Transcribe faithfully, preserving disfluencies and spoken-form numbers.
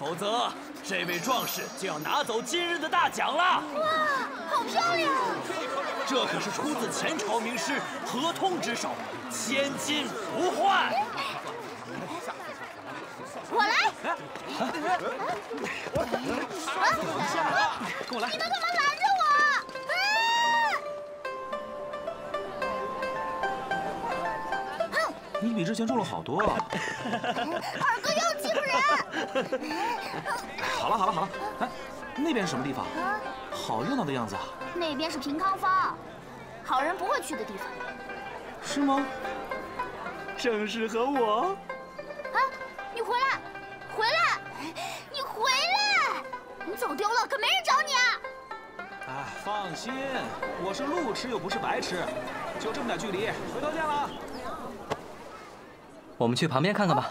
否则这位壮士就要拿走今日的大奖了。哇，好漂亮！这可是出自前朝名师何通之手，千金不换。我来。跟我来！你们干嘛拦着我？ 你比之前重了好多啊！二哥又欺负人！好了好了好了，哎，那边是什么地方？好热闹的样子啊！那边是平康坊，好人不会去的地方。是吗？正适合我。啊！你回来，回来，你回来！你走丢了，可没人找你啊！哎，放心，我是路痴又不是白痴，就这么点距离，回头见了。 我们去旁边看看吧。